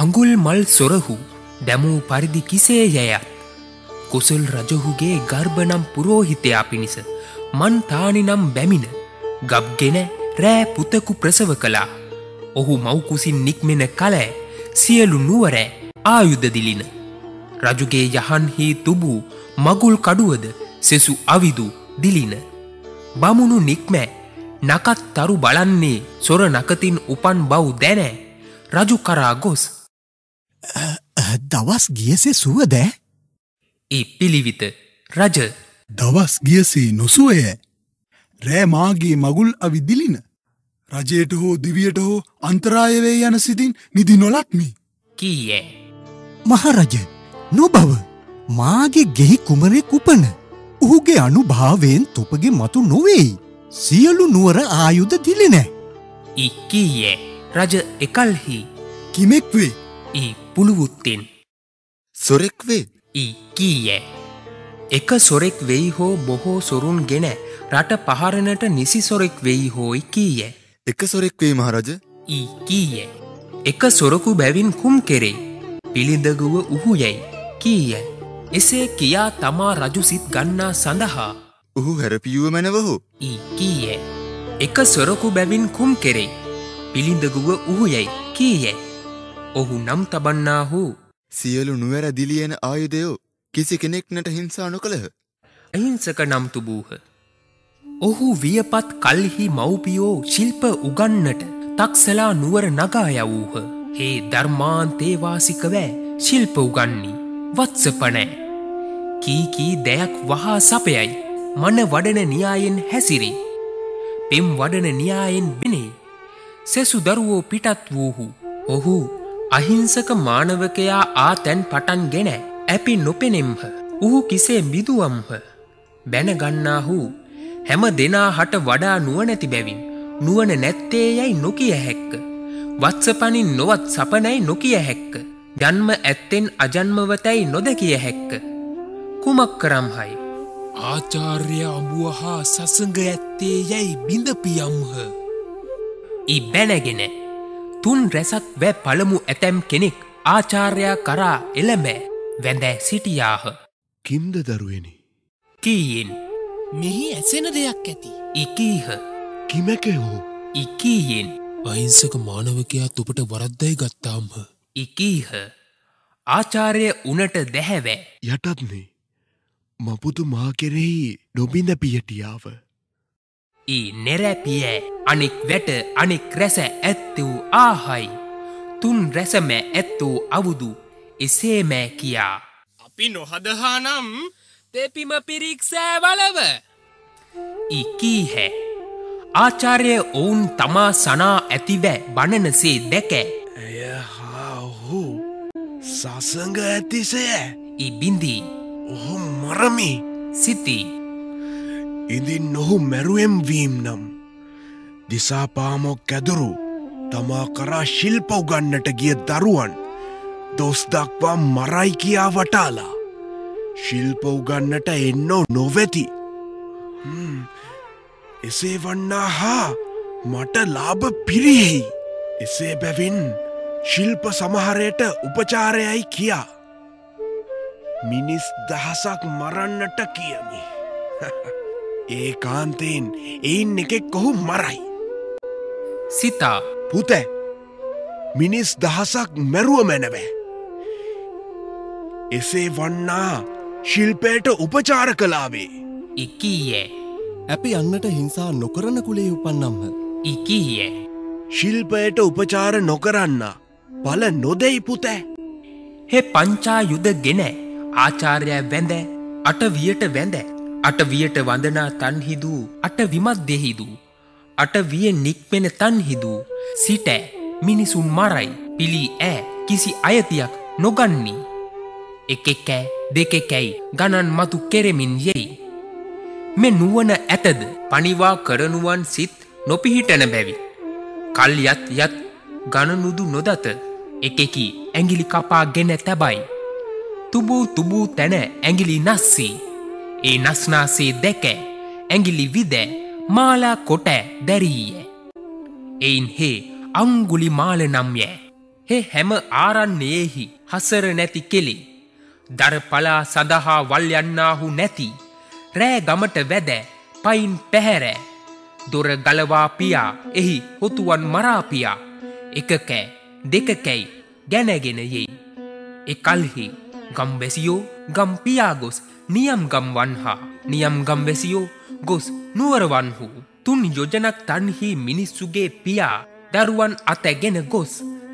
හඟුල් මල් සොරහු දැමූ පරිදි කිසේ යැයත් කුසල් රජුගේ ගර්භ නම් පුරෝහිතයා පිණිස මන් තානි නම් බැමින ගබ්ගෙන රෑ පුතෙකු ප්‍රසව කළා. ඔහු මව් කුසින් නික්මෙන කලය සියලු නුවර ආයුධ දිලින රජුගේ යහන්හි තුබූ මගුල් කඩුවද සෙසු අවිදු දිලින බමුණු නික්මෑ නකත් තරු බලන්නේ සොර නකතින් උපන් බව් දැනෑ රජු කරා ගොස් දවස් ගියසේ සුවද ඒ පිළිවිත රජ දවස් ගියසේ නොසුවය රෑ මාගේ මගුල් අවි දිලින රජයට හෝ දිවියට හෝ අන්තරායවේ යන සිතින් නිදි නොලත්මි කීයේ මහරජ නොබව මාගේ ගෙහි කුමරෙක් උපන ඔහුගේ අනුභාවයෙන් තොපගේ මතු නොවේයි සියලු නුවර ආයුධ දිලිනෑ ඉක්කීයේ රජ එකල්හි කිමෙක් වේ ඒ පුළුවුත්තෙන් සොරෙක් වේ ඉක්කීයේ එක සොරෙක් වෙයි හෝ බොහෝ සොරුන් ගෙන රට පහරණට නිසි සොරෙක් වෙයි හෝයි කීයේ එක සොරෙක් වේ මහරජ ඉක්කීයේ එක සොරකු බැවින් කුම් කෙරේ පිළිඳගුව උහු යැයි කීය එසේ කියා තමා රජු සිත් ගන්නා සඳහා ඔහු හැරපියුව මැනවහෝ ඊ කීය එක සොරකු බැවින් කුම් කෙරේ පිළිඳගුව උහු යැයි කීය ඔහු නම් තබන්නා හෝ සියලු නුවර දිලියන ආයුධයෝ කිසි කෙනෙක්නට හිංසා නොකළහ අහිංසක නම් තුබූහ ඔහු වියපත් කල්හි මව්පියෝ ශිල්ප උගන්නට තක්සලා නුවර නගා යවූහ ඒ ධර්මාන්තේ වාසිකවෑ ශිල්ප උගන්නේ වත්සපනෑ කීකී දෙයක් වහා සපයයි මන වඩන න්‍යායෙන් හැසිරේ පෙම් වඩන න්‍යායෙන් බිනේ සෙසු දරුවෝ පිටත් වූහු ඔහු අහිංසක මානවකයා ආතැන් පටන් ගෙන ඇපි නොපෙනෙම්හ ඔහු කිසේ මිදුවම්හ බැනගන්නාහු හැම දෙනා හට වඩා නුවණැති බැවින් නුවණ නැත්තේ යයි නොකිය හැක්ක වත්සපනින් නොවත් සපනයි නොකිය හැක්ක ජන්ම ඇත්තෙන් අජන්මවතැයි නොදැකිය හැක්ක කුමක් කරම්හයි ආචාර්ය අඹුව හා සසඟ ඇත්තේ යැයි බිඳපියම්හ ඊ බැනගෙන තුන් රැසක් වැ පළමු ඇතැම් කෙනෙක් ආචාර්යා කරා එළඹෑ වැඳෑ සිටියාහ කිම්ද දරුවෙනි කීයෙන් මෙහි ඇසෙන දෙයක් ඇති ඉකීහ කිමකෙහෝ ඉකීයෙන් අහිංසක මානවකයා තුපට වරද්දයි ගත්තාම්හ ඉකීහ ආචාර්ය උනට දැහැවෑ යටත්නේ මපුතු මා කෙරෙහි නොබිඳ පියටියාව ඊ නෙරැපිය අනෙක් වැට අනෙක් රැස ඇත්තූ ආහයි තුන් රැසමෑ ඇත්තූ අවුදු එසේමෑ කියා අපි නොහදහා නම් තෙපිම පිරික්සෑ වලව ඉකීහැ ආචාර්ය ඔවුන් තමා සනා ඇතිවැ බණනසේ දැකෑ ඇය හා ඔහු සසඟ ඇතිසය ඉබින්දී ඔහු මරමි සිති ඉඳින් ඔහු මැරුවෙම් වීම් නම් දිසාපාමොක් කැදුරු තමා කරා ශිල්ප උගන්නට ගිය දරුවන් දොස් දක්වා මරයි කියා වටාලා ශිල්ප උගන්නට එන්නෝ නොවැති එසේ වන්නා හා මට ලාභ පිරිහෙයි එසේ බැවින් ශිල්ප සමහරයට උපචාරයයි කියා මිනිස් දහසක් මරන්නට කියමි ඒ කාන්තයෙන් එයින් එකෙක් ඔහු මරයි සිතා පුතේ මිනිස් දහසක් මැරුව මැනවෑ එසේ වන්නා ශිල්පයට උපචාර කලාවේ ඉකීයේ අපි අන්නට හිංසා නොකරන කුලේ උපන්නම්හ ඉකීය ශිල්පයට උපචාර නොකරන්න බල නොදෙයි පුතේ හේ පංචායුධ ගෙන ආචාර්ය වැඳ අටවියට වැඳ අටවියට වන්දනා තන්හිදු අට විමත් දෙහිදු අටවිය නික්මෙන තන්හිදු සිට මිනිසුන් මරයි පිළි ඈ කිසි අයතියක් නොගන්නි එකෙක් දෙකෙක්යි ගණන් මතු කෙරෙමින් යයි මේ නුවණ ඇතද පණිවා කරනුවන් සිත් නොපිහිටන බැවි කල් යත් යත් ගණනුදු නොදත එකෙකි ඇඟිලි කපාගෙන තබයි තුබූ තුබූ තැන ඇඟිලි නැස්සී ඒ නැස්නාසේ දැක ඇඟිලි විද මාලා කොට දැරිය එයින් හේ අඟුලි මාල නම් ය हे हेम आरण्येहि हसर नेति केले दर पला सदहा वल्यन्नाहु नेति रे गमट वेदे पाइन पहरे दुर गलवा पिया एहि होतुवन मरा पिया एकके देकके गनेगेन ये एकल्हि गम बेसियो गम पिया गोस नियम गम वन्हा नियम गम बेसियो गोस नुवर वन्हु तुन योजनक तन्हि मिनिसुगे पिया दरुवन अतेगेन गोस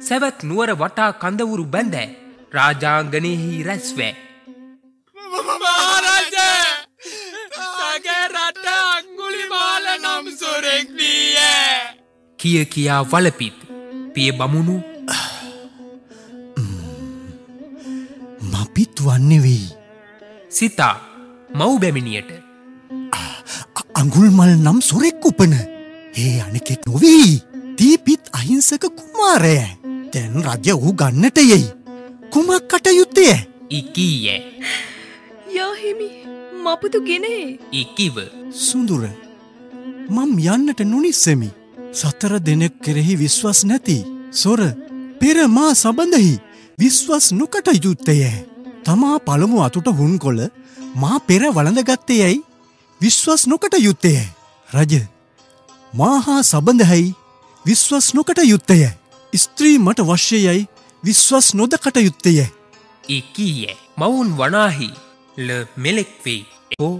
सेवत नुवर वटा कंदवुरु बंदे राजांगने ही रस्वे महाराजे ताके रटा अंगुली माल नाम सुरेख दिए किए किया वलपित पिए बमुनु मापित वन्ने वे सीता मऊ बेमिनियट अंगुल माल नाम सुरेख उपन हे अनेक नोवी दीपित अहिंसक कुमार है तेन राज्य ऊ गन्नट येई कुमा कटयुते इकी ये या हिमी मापुतु गेने इकीव सुंदर मम යන්නට නුනිස්සෙමි සතර දිනක් කෙරෙහි විශ්වාස නැති සොර පෙර මා සම්බන්ධෙහි විශ්වාස නොකටයුත්තේ තමා පළමු අතුට හුන්කොළ මා පෙර වළඳගත්තේයි විශ්වාස නොකටයුත්තේ රජ මාහා සම්බන්ධෙහි විශ්වාස නොකටයුත්තේ ස්ත්‍රී මට වශ්‍යයයි විශ්වාස නොදකටයුත්තේ ඒකීය මවුන් වනාහි ල මෙලෙක් වේ ඕ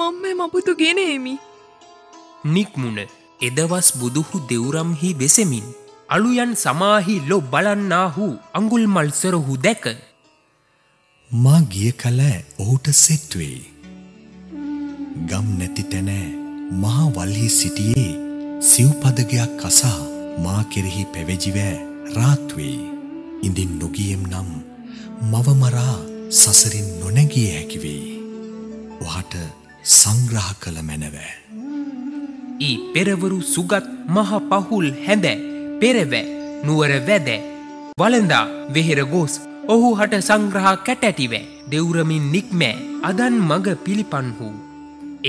මම්මේ මපුතු ගෙනේමි නික්මුණ එදවස් බුදුහු දෙවුරම්හි වෙසෙමින් අලුයන් සමාහි ලො බලන්නාහු අඟුල්මල් සරහු දැක මා ගිය කල ඔහුට සෙත්වේ ගම් නැති තැන මහා වල්හි සිටියේ සිව්පදගයක් අසා මා කෙරෙහි පැවැජිවෑ රාත්වේ ඉඳින් නොගියම් නම් මවමරා සසරින් නොනැගිය හැකිවේ ඔහට සංග්‍රහ කළ මැනව ඊ පෙරවරු සුගත් මහ පහුල් හැඳ පෙරව නුවර වැද වළඳා වෙහෙර ගොස් ඔහු හට සංග්‍රහ කැටැටිව දෙවුරමින් නික්මෑ අදන් මග පිළිපන් වූ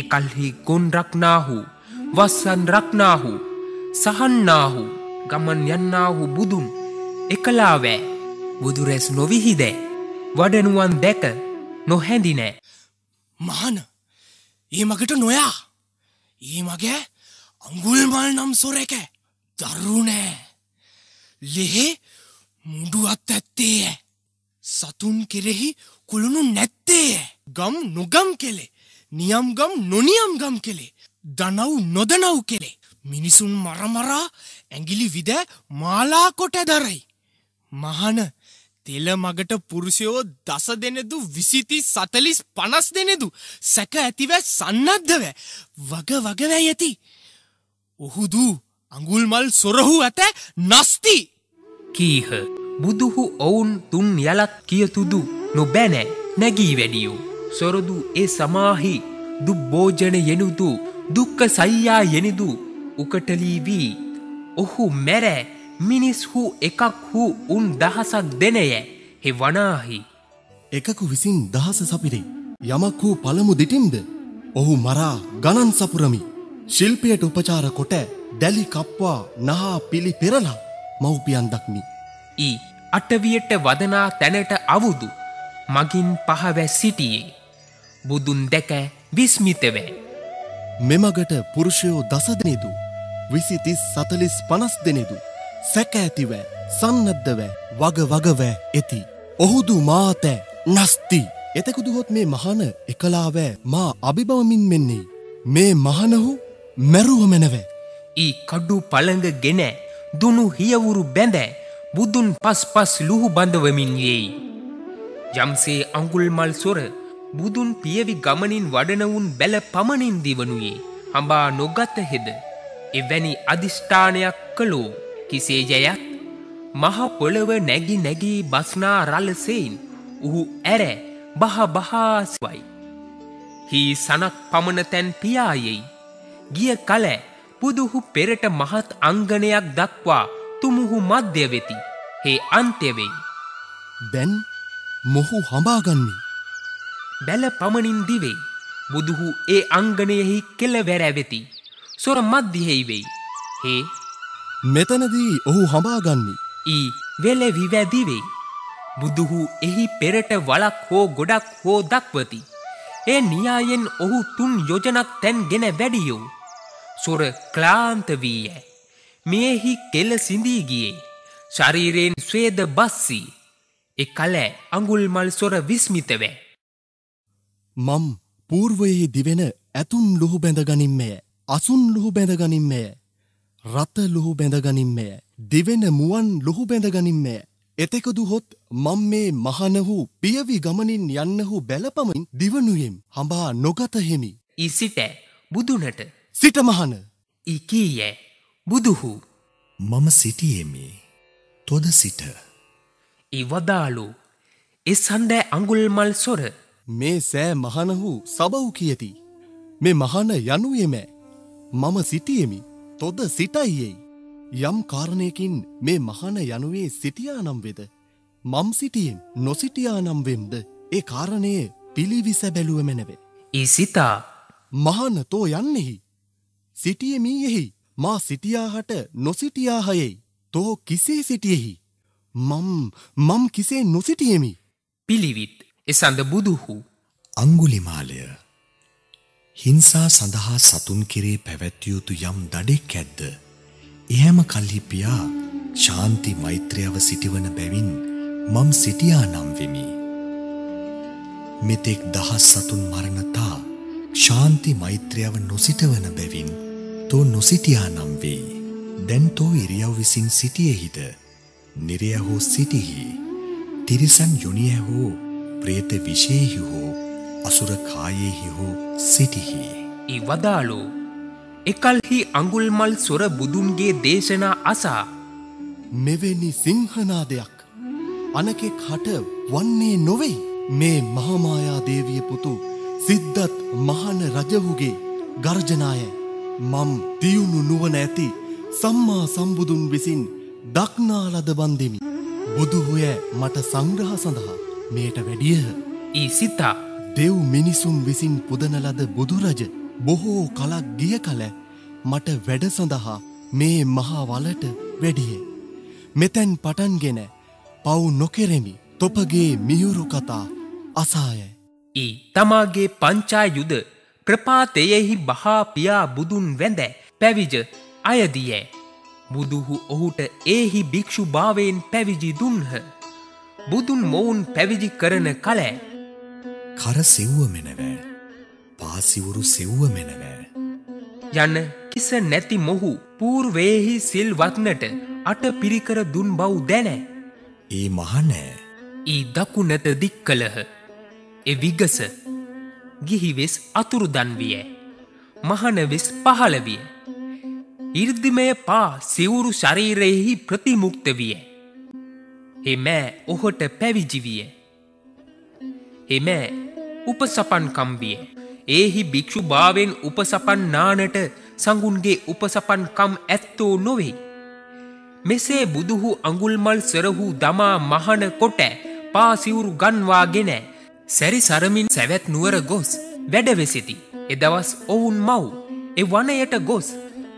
එකල්හි ගොන් රක්නාහු වස්සන් රක්නාහු සහන්නාහු ගමන් යන්නාහු බුදුන් එකලාවෑ බුදුරැස් නොවිහිදේ වඩනුවන් දැක නොහැඳි නෑ මහන ඊ මගට නොයා ඊ මගේ අඟුල්මල් නම් සොරේක දරුණේ ලිහි මුඩු අත් ඇත්තේ සතුන් කෙරෙහි කුළුණු නැත්තේ ගම් නොගම් කෙලේ නියම් ගම් නොනියම් ගම් කෙලේ දනව් නොදනව් කෙලේ මිනිසුන් මරමරා ඇඟිලි විද මාලා කොට දරයි මහන තෙල මගට පුරුෂයෝ දස දෙනෙදු 20 30 40 50 දෙනෙදු සැක ඇතිව සන්නද්ධව වග වැය ඇති ඔහුදු අඟුල්මල් සොරහු ඇත නස්ති කීහ බුදුහු ඔවුන් තුන් යලක් කියතුදු නොබැන නැගී වැඩියෝ සොරදු ඒ සමාහි දුබ්බෝජන යෙනුදු දුක්ඛ සය්‍යා යෙනිදු उकटली वी ओहु मेरे मिनिस हु एकक हु उन दहसक देने हे वनाहि एककु विसिन दहस सपिरे यमकु पलमु दिटिंद ओहु मरा गणन सपुरमी शिल्पेट उपचार कोटे डेली कप्वा नहा पिली पेरला मौपियन दक्मि ई अटवियट वदना तनेट अवुदु मगिन पहवे सिटिये बुदुन देके विस्मितवे मेमगट पुरुषयो दस दिनेदु 20 30 40 50 दिनेदु සැක ඇතිව සන්නද්ධව වග ඇති ඔහුදු මාත නැස්ති එතකුදු හොත් මේ මහාන එකලාව මා අභිබවමින් මෙන්නේ මේ මහානහු මරුවම නැව ඊ කඩු පළඟ ගෙන දුනු හියවුරු බැඳ බුදුන් පස්පස් ලුහු බඳවමින් යේයි යම්සේ අඟුල්මල් සොර බුදුන් පියවි ගමනින් වඩනවුන් බැල පමණින් දිවනුයේ හඹා නොගත හෙද එවැනි අදිෂ්ඨානයක් කළෝ කිසේ ජයත් මහ පොළව නැගී බස්නා රළසෙයින් උහු ඇර බහා සුවයි හි සනක් පමණ තැන් පියායයි ගිය කල පුදුහු පෙරට මහත් අංගණයක් දක්වා තුමුහු මැද වෙති හේ අන්ත්‍ය වෙයි දැන් මොහු හඹාගන්නේ බැල පමණින් දිවේ බුදුහු ඒ අංගණයෙහි කෙළවර වෙති සොර මැදිහි වෙයි හේ මෙතනදී ඔහු හඹාගන්නේ ई वेले विवे दिवे बुद्धु एही पेरट वळක් හෝ ගොඩක් හෝ දක්වති ए न्यायेन ओहु तुन योजनक तेन ගෙන වැඩියෝ සොර ක්ලාන්ත වී ය මේහි කෙල සිඳී ගියේ ශරීරයෙන් ස්වේද බස්සි ඒ කල අඟුල් මල් සොර විස්මිත වේ මම් పూర్වයේ දිවෙන ඇතුන් ලුහු බැඳ ගනිම්මේ අසුන් ලුහු බැඳ ගනිම්මේ රත ලුහු බැඳ ගනිම්මේ දිවෙන මුවන් ලුහු බැඳ ගනිම්මේ එතෙකුදු හොත් මම් මේ මහනහු පියවි ගමනින් යන්නහු බැලපමින් දිවනුයෙම් හඹා නොගත හිමි ඉසිත බුදුනට සිට මහන ඉකීය බුදුහු මම සිටියෙමි තොද සිට ඉවදාලු එසන්දේ අඟුල් මල් සොර මේ සෑ මහනහු සබව් කියති මේ මහන යනුයෙම මම සිටියෙමි තොද සිටයි යම් කාරණයකින් මේ මහන යනුවේ සිටියානම් වෙද මම් සිටියෙන් නොසිටියානම් වෙම්ද ඒ කාරණයේ පිළිවිස බැලුවෙම නැවේ ඊසිතා මහනතෝ යන්නේහි සිටියෙමියෙහි මා සිටියාහට නොසිටියාහයයි තෝ කිසේ සිටියෙහි මම් කිසේ නොසිටියෙමි පිළිවිත් එසඳ බුදුහු අඟුලිමාලය හිංසා සඳහා සතුන් කෙරේ පැවැත්විය යුතු යම් දඩෙක් ඇද්ද එහෙම කල්හි පියා ශාන්ති මෛත්‍රියව සිටිවන බැවින් මම් සිටියා නම් වෙමි මෙතෙක් දහස් සතුන් මරණතා ශාන්ති මෛත්‍රියව නොසිටවන බැවින් තෝ නොසිටියා නම් වෙයි දැන් තෝ ඉරියව් විසින් සිටියෙහිද නිරය හෝ සිටිහි තිරිසන් යොනිය හෝ ප්‍රේත විශේෂ හෝ අසුර කායේහි හෝ සිටිහි ඊවදාලෝ එකල්හි අඟුල්මල් සොර බුදුන්ගේ දේශනා අසා මෙවැනි සිංහනාදයක් අනකෙක් හට වන්නේ නොවේ මේ මහාමායා දේවිය පුතු සිද්ධත් මහාන රජුගේ ගර්ජනාය මම් දියුණු නුවණ ඇති සම්මා සම්බුදුන් විසින් දක්නා ලද බන්දිමි බුදුහුය මට සංග්‍රහ සඳහා මේට වැඩිය ඊසිතා දෙව් මිනිසුන් විසින් පුදන ලද බුදු රජ බොහෝ කලක් ගිය කල මට වැඩ සඳහා මේ මහා වලට වැඩිය මෙතෙන් පටන්ගෙන පව් නොකෙරෙමි තොපගේ මියුරු කතා අසාය ඊ තමාගේ පංචායුද ප්‍රපාතයේහි බහා පියා බුදුන් වැඳ පැවිජ අයදියේ බුදුහු ඔහුට ඒහි භික්ෂු භාවයෙන් පැවිදි දුන්හ බුදුන් මොවුන් පැවිදි කරන කල කර සෙව්ව මෙනවැ පාසිවුරු සෙව්ව මෙනව යන කිස නැති මොහු పూర్වේහි සිල් වත්නට අට පිරිකර දුන් බව දැන ඒ මහන ඊ දකුණත දික් කලහ ඒ විගස ගිහි වෙස් අතුරුදන් විය මහන වෙස් පහළ විය 이르දිමය පා සිවුරු ශරීරයේහි ප්‍රතිමුක්ත විය එමෙ ඔහුට පැවිදි විය එමෙ උපසපන් කම් විය एहि भिक्षु भावेन उपसपन नानट संगुनगे उपसपन कम एत्तो नोवे मेसे बुदुहु अंगुलमल सरहु दमा महान कोटे पासिउर गनवागेन सरी सरमिन सवेत नुवर गोस वेडवेसिति ए दवस ओउन मऊ ए वनयट गोस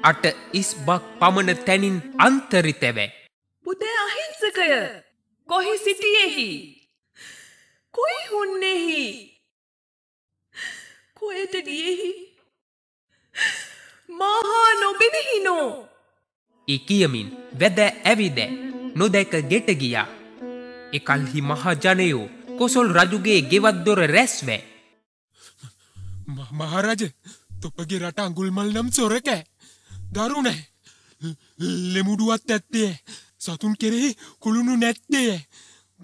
अट इस्बक पमन तनिन अंतरितवे पुते अहिंसकय कोहि सिटियेहि कोई हुन्नेहि कोएते दिएहि महानो बिनहिनो इकियमिन वेदे एविदे नोदेक गेट गिया एकल्हि महाजनेयो कोसल राजुगे गेवद्दोर रेस्वे महाराज तोपगे रट अंगुलमल नम सोरके दारुणे लेमुडुवत तत्ते सतुन केरे कुलुनु नेत्ते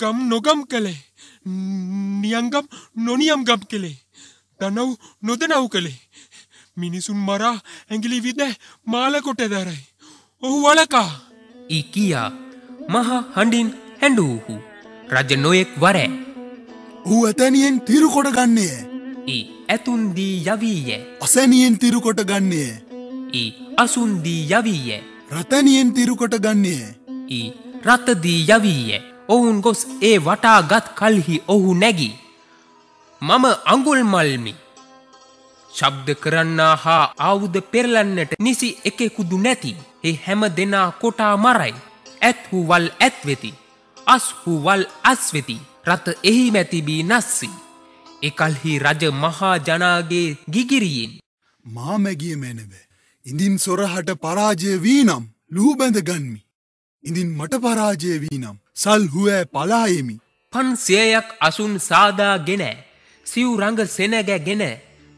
गम नोगम कले नियंगम नोनियम गम कले दनव नोदनव कले मिनिसुन मरा एंगली विदे माला कोटे दारे ओहु वळका इकिया महा हंडिन हंडूहु राजनो एक वरे ऊ अतनियन तिरुकोट गन्ने ई एतुंदी यवीये असनियन तिरुकोट गन्ने ई असुंदी यवीये रतनियन तिरुकोट गन्ने ई रतदी यवीये ओहुन गोस ए वटागत कलही ओहु नेगी मम अंगुलमल्मी शब्द करन्ना हा आउद पेरलन्नट निसी एकेकुदु नेति हे हेम देना कोटा मराई एत हुवल एत वेति अस हुवल अस वेति रत एहि मैति बी नस्सी एकलहि රජ මහා ජනාගේ ගිගිරියින් මා මැගිය මැනව ඉඳින් සොරහට පරාජය වී නම් ලුහු බඳ ගන්මි ඉඳින් මට පරාජය වී නම් සල් හුවෑ පලා යෙමි 500ක් අසුන් සාදාගෙන සිව් රංග සෙනගගෙන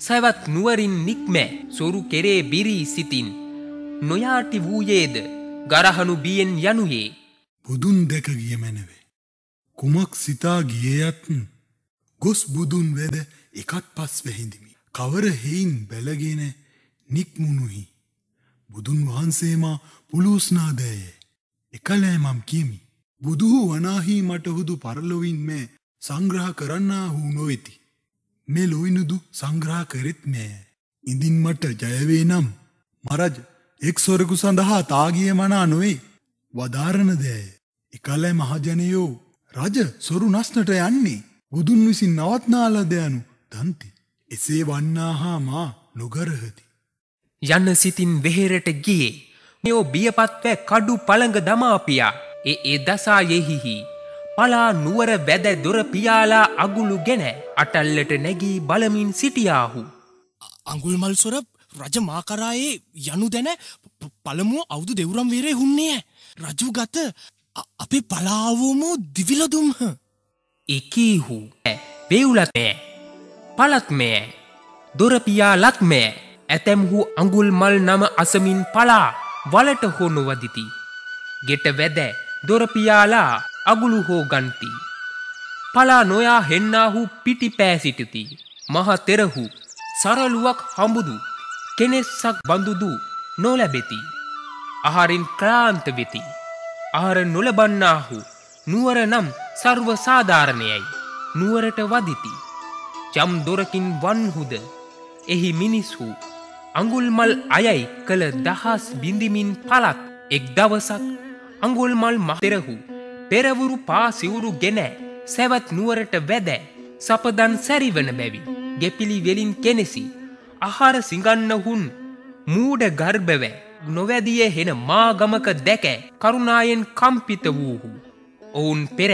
සයවත් නුවරින් නික්මැ සොරු කෙරේ බිරි සිටින් නොයාටි වූයේද ගරහනු බියෙන් යනුයේ බුදුන් දැක ගිය මැනවේ කුමක් සිතා ගියේත් ගොස් බුදුන් වෙද එකත් පස් වෙහිඳිමි කවර හේයින් බැලගෙන නික්මුනුහි බුදුන් වහන්සේ මා පුලුස්නාදේ එකලෑ මම් කියමි බුදු වනාහි මට හුදු පරලොවින් මේ සංග්‍රහ කරන්නා වූ නොවිති මේ ලොයිනුදු සංග්‍රහ කරෙත් මේ ඉඳින් මට ජය වේ නම් මරජ එක් සොරකු සඳහා තාගිය මනා නොවේ වදාරණ දේ එකලෑ මහජනයෝ රජ සොරු නස්නට යන්නේ බුදුන් විසින් නවත්නාලා දයනු දන්ති එසේ වන්නාහා මා නොගරහති යන්න සිතින් වෙහෙරට ගියේ මෙෝ බියපත්ව කඩු පළඟ දමා පියා ඒ දසායෙහිහි පලා නුවර වැද දොර පියාලා අගුළුගෙන අටල්ලට නැගී බලමින් සිටියාහු අඟුල්මල් සොර රජ මා කරායේ යනු දැන පළමුව අවුදු දෙවුරම් වීරේ හුන්නේය රජු ගත අපි පලාවුමු දිවිලදුම්හ එකීහු වේවුලතේ පලත්මේ දොරපියාලත්මේ ඇතැම්හු අඟුල්මල් නම අසමින් පලා වලට හෝ නොවදිති ගෙට වැද දොරපියාලා අගුළු හෝ ගන්ති පලා නොයා හෙන්නාහු පිටි පෑසිටති මහ තෙරහු සරලුවක් හඹුදු කෙනෙස්සක් බඳුදු නොලැබෙති ආහාරින් ක්ලාන්ත වෙති ආහාර නොලබන්නාහු නුවර නම් सर्व साधारणयයි නුවරට වදිති ජම් දොරකින් වන්හුද එහි මිනිසු අඟුල්මල් අයයි කල දහස් බින්දිමින් පලක් එක් දවසක් අඟුල්මල් මහතෙරහු පෙරවරු පා සිවුරු ගෙන සවැත් නුවරට වැද සපදන් සැරිවන බැවි ගෙපිලි වෙලින් කෙනෙසි ආහාර සිඟන්නහුන් මූඩ ගර්භව නොවැදියේ හෙන මාගමක දැක කරුණායෙන් කම්පිත වූහු ඔවුන් පෙර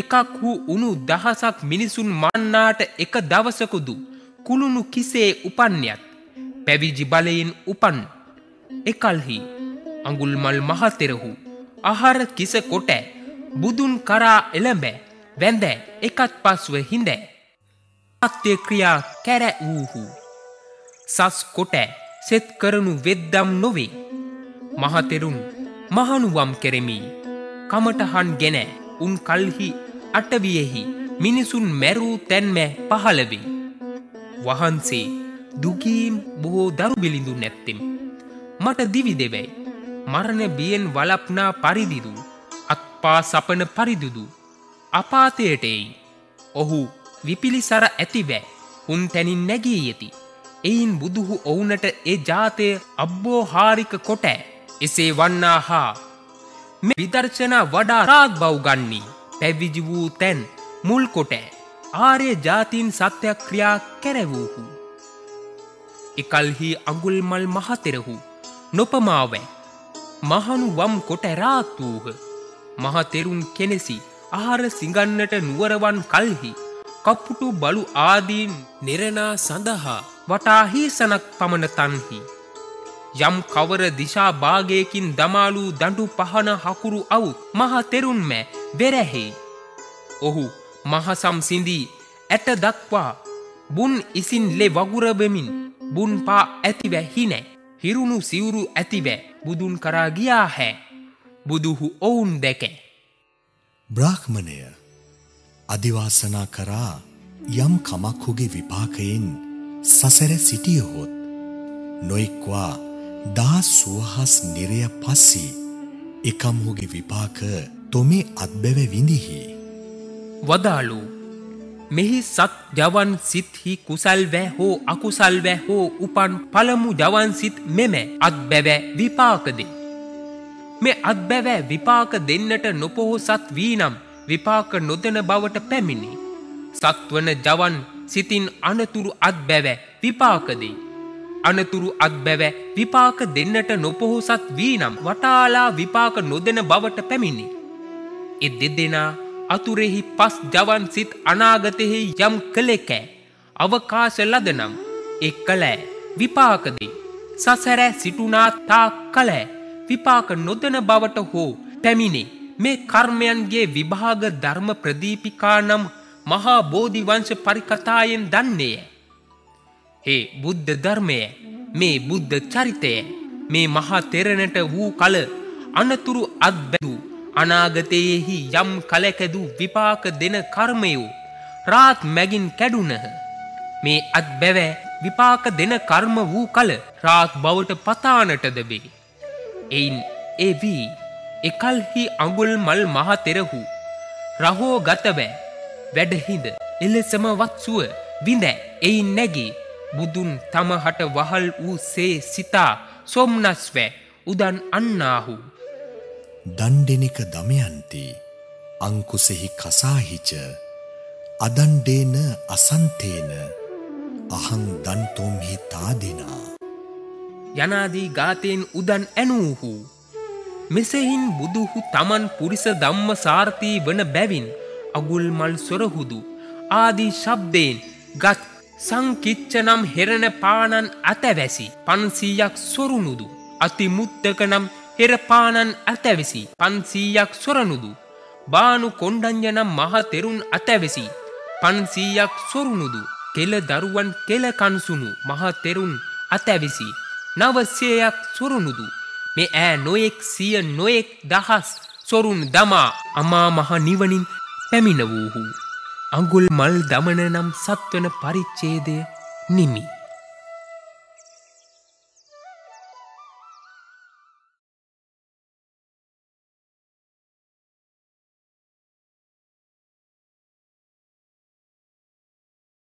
එකක් වූ උණු දහසක් මිනිසුන් මන්නාට එක දවසකුදු කුළුණු කිසේ උපන්යත් පැවිදි බලයෙන් උපන් එකල්හි අඟුල්මල් මහතෙරහු ආහාර කිස කොට බුදුන් කරා එළඹ වැඳ එකත් පස්ව හිඳ අත්‍ය ක්‍රියා කර වූහු සස් කොට සෙත් කරනු වෙද්දම් නොවේ මහතෙරුන් මහණුවම් කෙරෙමි කමටහන් ගෙන උන් කල්හි අටවියෙහි මිනිසුන් මැරූ තැන්ම පහළවේ වහන්සේ දුකීම් බොහෝ දරු බිලිඳු නැත්තෙම් මට දිවි දෙවයි මරණ බියෙන් වළප්නා පරිදිදු අත්පා සපන පරිදුදු අපාතයටෙයි ඔහු විපිලිසර ඇතිවැ උන් තැනින් නැගී යති එයින් බුදුහු ඔවුනට ඒ ජාතය අබ්බෝහාරික කොට එසේ වන්නා හා මේ විදර්ශනා වඩා රාග බව ගන්නී පැවිදි වූ තෙන් මුල් කොට ආර්ය ජාතින් සත්‍යක්‍රියා කෙරෙවූහු එකල්හි අඟුල්මල් මහතෙරහු නොපමාවේ මහණු වම් කොට රාතූහ මහතෙරුන් කෙනෙසි ආහාර සිඟන්නට නුවරවන් කල්හි කප්පුටු බලු ආදීන් නිරනා සඳහා වටා හිසනක් පමණ තන්හි යම් කවර දිශා භාගයකින් දමාලු දඬු පහන හකුරු අවුත් මහ තෙරුන්ම වෙරැහි ඔහු මහ සම්සිඳී ඇට දක්වා බුන් ඉසින් ලේ වගුරබෙමින් බුන් පා ඇතිවැ හිනේ හිරුණු සිවුරු ඇතිවැ බුදුන් කරා ගියා හැ බුදුහු ඔවුන් දැකේ බ්‍රාහ්මණය අදිවාසනා කරා යම් කමක් හුගේ විපාකයෙන් සසර සිටියොත් නොයික්වා दासुहास निरय पासी एकमुगे विपाक तोमे अद्भवे विंदिहि वदालु मेहि सत जवन सित ही कुशल वे हो अकुशल वे हो उपन फलमु जवन सित मेमे अद्भवे विपाक दे मे अद्भवे विपाक देन्नट नोपोह सत वीनम विपाक नोदन बावट पेमिनी सत्वन जवन सितिन अनतुरु अद्भवे विपाक दे अनතුරු අත්බැව විපාක දෙන්නට නොපොහොසත් වීනම් වටාලා විපාක නොදෙන බවට පැමිණි. ඒ දෙදෙනා අතුරෙහි පස් ජවන් සිත් අනාගතෙහි යම් කලෙක අවකාශ ලදනම් ඒ කල විපාක දෙයි. සසර සිටුනා තා කල විපාක නොදෙන බවට හෝ පැමිණි. මේ කර්මයන්ගේ විභාග ධර්ම ප්‍රදීපිකා නම් මහා බෝධි වංශ පරිකථායෙන් දන්නේය. हे बुद्ध धर्मय मे बुद्ध चरितय मे महा तेरनट वू कल अनतुरु अद्बदु अनागतेहि यम कलकदु विपाक देन कर्मयो रात मगिन कडुनह मे अद्बवे विपाक देन कर्म वू कल रात बवट पतानट दबे एन एवी एकल ही अंगुल मल महा तेरहु रहो गतवे वेडहिद इलसम वत्सुव विंदे एन नगी बुदुन तमहट वहल ऊ से सिता सोमनस्वे उदन अन्नाहु दंडेनिक दमयंती अंकुसेहि कसाहिच अदंडेन असंतेन अहं दंतोमहि तादिना यनादि गातेन उदन एनुहु मेसेहिन बुदुहु तमन पुरिस धम्म सारथी वन बेविन अगुलमल सोरहुदु आदि शब्देन गत සංකිච්ඡනම් හෙරණ පානන් අතැවැසි 500ක් සොරනුදු අතිමුත්තකනම් හෙර පානන් අතැවැසි 500ක් සොරනුදු බානු කොණ්ඩඤ්ඤනම් මහ තෙරුන් අතැවැසි 500ක් සොරනුදු කෙල දරුවන් කෙල කන්සුණු මහ තෙරුන් අතැවැසි 900ක් සොරනුදු මේ ඈ නොඑක් සිය නොඑක් දහස් සොරුන් දමා අමා මහ නිවණින් පැමිණ වූහු अंगुल मल दमननम सत्वन परिच्छेदे निमि।